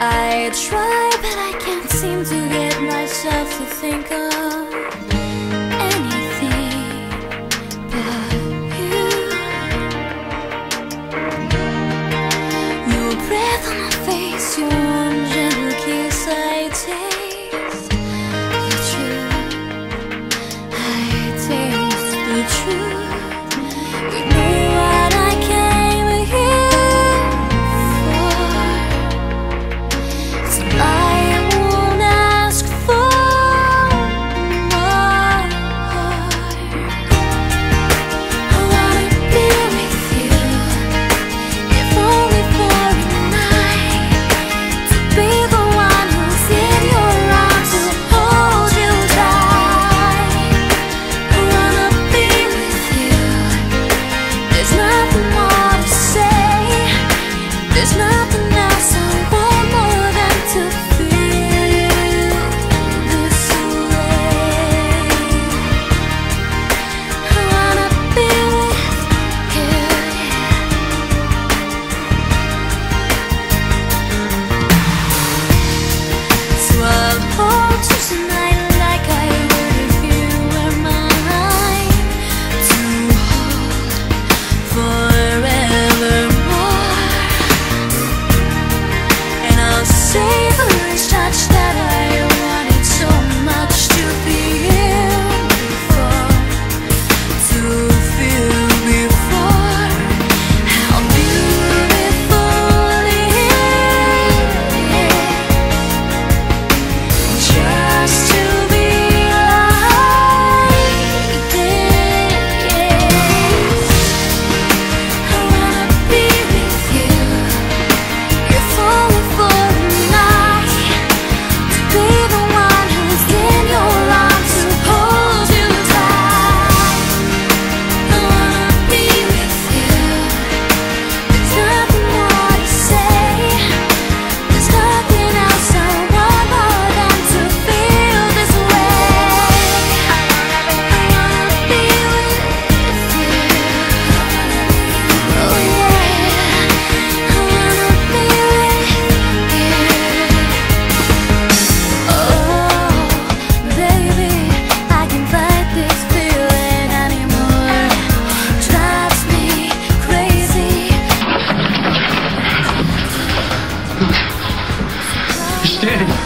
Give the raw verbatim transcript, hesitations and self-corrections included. I try, but I can't seem to get myself to think of anything but you. Your breath on my face, your warm gentle kiss I taste. The truth, I taste the truth. You know what I came here for. So I won't ask for more. I wanna be with you, if only for a night, to be the one who's in your arms, to hold you tight. I wanna be with you. There's nothing more to say. There's nothing else I want more than to feel this way. I wanna be with you. So I'll hold you tonight like I would if you were mine, to hold forevermore. And I'll savor each touch that I wanted so much to feel before, to feel before. How beautiful it is just to be like this. I wanna be with you, if only for a night, to be the one who's in your arms, to hold you tight. I wanna be with you. There's nothing more to say. There's nothing else I want more than to feel this way. I wanna be with you. Oh yeah, I wanna be with you. Oh, baby, I can't fight this feeling anymore. Drives me crazy. You're standing.